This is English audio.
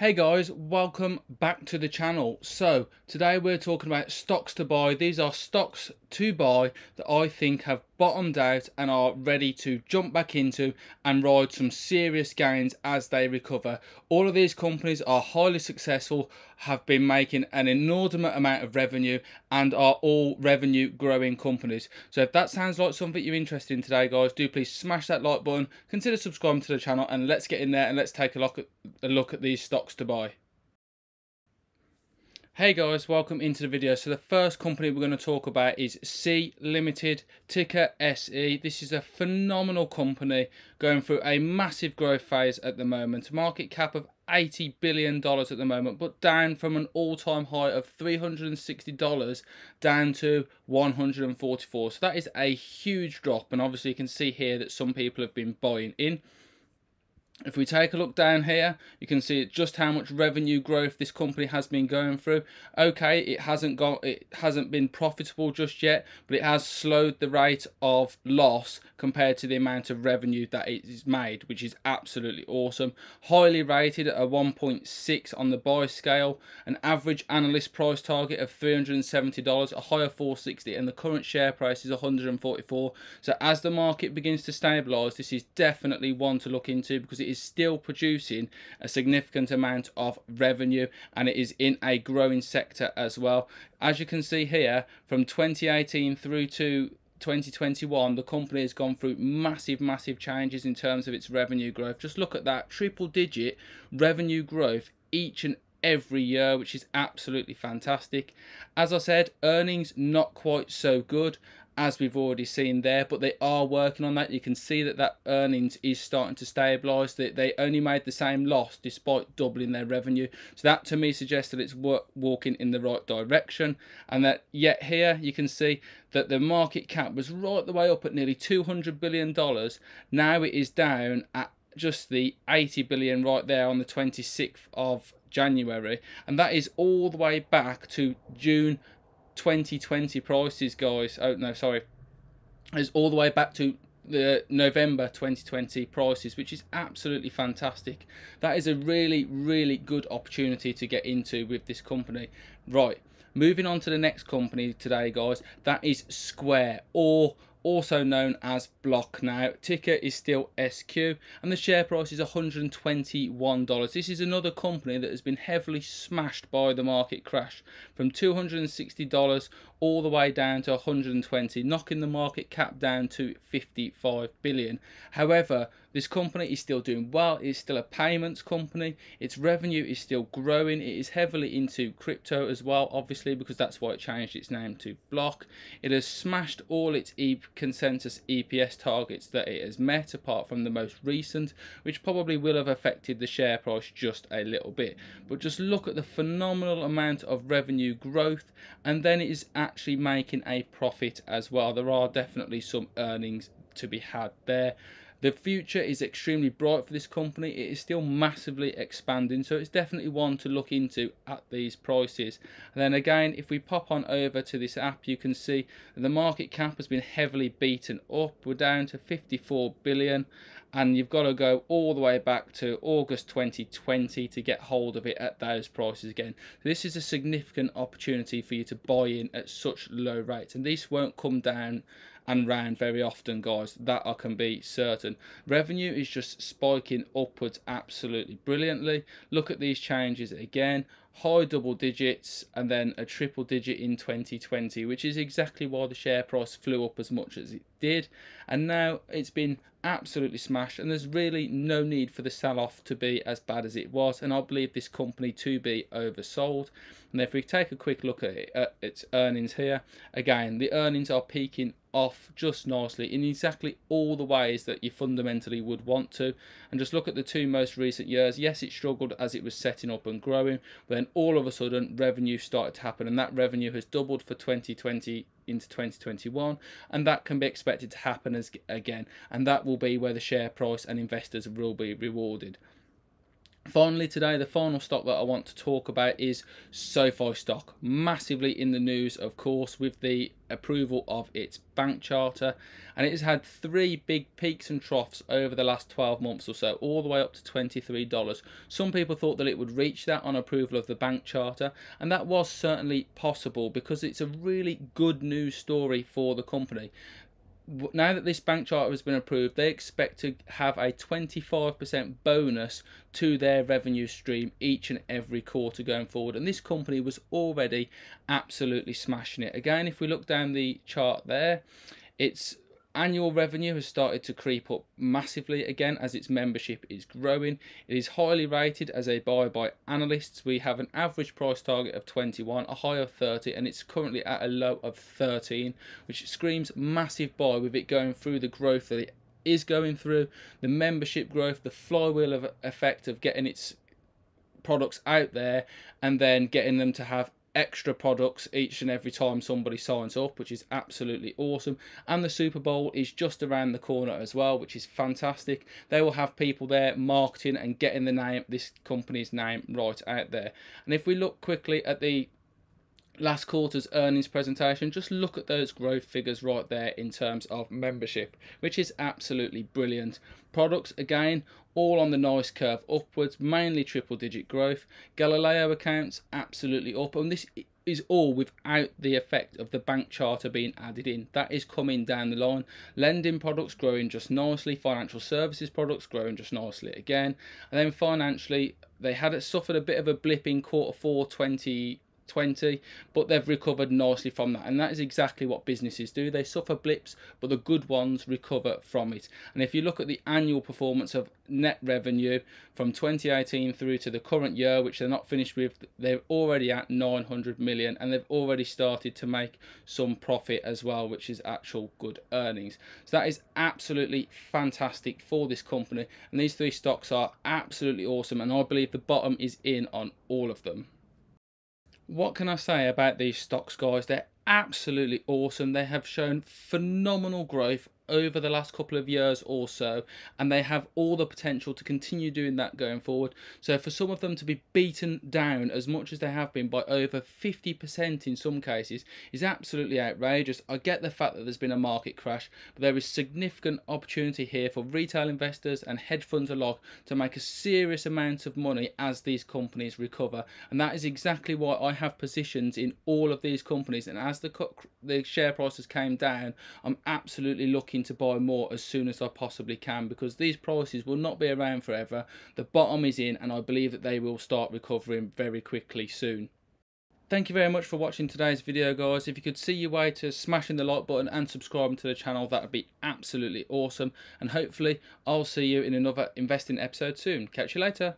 Hey guys, welcome back to the channel. So today we're talking about stocks to buy. These are stocks to buy that I think have bottomed out and are ready to jump back into and ride some serious gains as they recover. All of these companies are highly successful, have been making an inordinate amount of revenue, and are all revenue growing companies. So if that sounds like something you're interested in today, guys, do please smash that like button, consider subscribing to the channel, and let's get in there and let's take a look at these stocks to buy. Hey guys, welcome into the video. So the first company we're going to talk about is SE Limited, ticker SE. This is a phenomenal company going through a massive growth phase at the moment. Market cap of $80 billion at the moment, but down from an all-time high of $360 down to $144. So that is a huge drop, and obviously you can see here that some people have been buying in. If we take a look down here, you can see just how much revenue growth this company has been going through. Okay, it hasn't been profitable just yet, but it has slowed the rate of loss compared to the amount of revenue that it is made, which is absolutely awesome. Highly rated at a 1.6 on the buy scale, an average analyst price target of $370, a high of $460, and the current share price is $144. So as the market begins to stabilise, this is definitely one to look into because it is still producing a significant amount of revenue, and it is in a growing sector as well. As you can see here, from 2018 through to 2021, the company has gone through massive changes in terms of its revenue growth. Just look at that, triple digit revenue growth each and every year, which is absolutely fantastic. As I said, earnings not quite so good as we've already seen there, but they are working on that. You can see that earnings is starting to stabilise, that they only made the same loss despite doubling their revenue. So that to me suggests that it's walking in the right direction, and that yet here you can see that the market cap was right the way up at nearly $200 billion. Now it is down at just the $80 billion right there on the 26th of January, and that is all the way back to June 2020 prices, guys. Oh no, sorry, it's all the way back to the November 2020 prices, which is absolutely fantastic. That is a really good opportunity to get into with this company. Right, moving on to the next company today, guys, that is Square, or also known as Block now. Ticker is still SQ, and the share price is $121. This is another company that has been heavily smashed by the market crash, from $260 all the way down to $120, knocking the market cap down to $55 billion. However, this company is still doing well. It's still a payments company. Its revenue is still growing. It is heavily into crypto as well, obviously, because that's why it changed its name to Block. It has smashed all its consensus EPS targets that it has met, apart from the most recent, which probably will have affected the share price just a little bit. But just look at the phenomenal amount of revenue growth, and then it is actually making a profit as well. There are definitely some earnings to be had there. The future is extremely bright for this company. It is still massively expanding, so it's definitely one to look into at these prices. And then again, if we pop on over to this app, you can see that the market cap has been heavily beaten up. We're down to $54 billion, and you've got to go all the way back to August 2020 to get hold of it at those prices again. So this is a significant opportunity for you to buy in at such low rates, and these won't come down and round very often, guys, that I can be certain. Revenue is just spiking upwards absolutely brilliantly. Look at these changes again, high double digits and then a triple digit in 2020, which is exactly why the share price flew up as much as it did. And now it's been absolutely smashed, and there's really no need for the sell-off to be as bad as it was, and I believe this company to be oversold. And if we take a quick look at it, at its earnings here, again, the earnings are peaking off just nicely in exactly all the ways that you fundamentally would want to. And just look at the two most recent years. Yes, it struggled as it was setting up and growing, but then all of a sudden revenue started to happen, and that revenue has doubled for 2020 into 2021, and that can be expected to happen again, and that will be where the share price and investors will be rewarded. Finally today, the final stock that I want to talk about is SoFi stock. Massively in the news, of course, with the approval of its bank charter, and it has had three big peaks and troughs over the last 12 months or so, all the way up to $23. Some people thought that it would reach that on approval of the bank charter, and that was certainly possible because it's a really good news story for the company. Now that this bank charter has been approved, they expect to have a 25% bonus to their revenue stream each and every quarter going forward. And this company was already absolutely smashing it. Again, if we look down the chart there, its annual revenue has started to creep up massively again as its membership is growing. It is highly rated as a buy by analysts. We have an average price target of 21, a high of 30, and it's currently at a low of 13, which screams massive buy with it going through the growth that it is going through, the membership growth, the flywheel of effect of getting its products out there and then getting them to have extra products each and every time somebody signs up, which is absolutely awesome. And the Super Bowl is just around the corner as well, which is fantastic. They will have people there marketing and getting the name, this company's name, right out there. And if we look quickly at the last quarter's earnings presentation, just look at those growth figures right there in terms of membership, which is absolutely brilliant. Products, again, all on the nice curve upwards, mainly triple digit growth. Galileo accounts absolutely up, and this is all without the effect of the bank charter being added in. That is coming down the line. Lending products growing just nicely, financial services products growing just nicely again. And then financially, they had suffered a bit of a blip in quarter four 2020, but they've recovered nicely from that, and that is exactly what businesses do. They suffer blips, but the good ones recover from it. And if you look at the annual performance of net revenue from 2018 through to the current year, which they're not finished with, they're already at 900 million, and they've already started to make some profit as well, which is actual good earnings. So that is absolutely fantastic for this company, and these three stocks are absolutely awesome, and I believe the bottom is in on all of them. What can I say about these stocks, guys? They're absolutely awesome. They have shown phenomenal growth over the last couple of years or so, and they have all the potential to continue doing that going forward. So for some of them to be beaten down as much as they have been by over 50% in some cases is absolutely outrageous. I get the fact that there's been a market crash, but there is significant opportunity here for retail investors and hedge funds alike to make a serious amount of money as these companies recover. And that is exactly why I have positions in all of these companies, and as the share prices came down, I'm absolutely looking to buy more as soon as I possibly can, because these prices will not be around forever. The bottom is in, and I believe that they will start recovering very quickly soon. Thank you very much for watching today's video, guys. If you could see your way to smashing the like button and subscribing to the channel, that would be absolutely awesome, and hopefully I'll see you in another investing episode soon. Catch you later.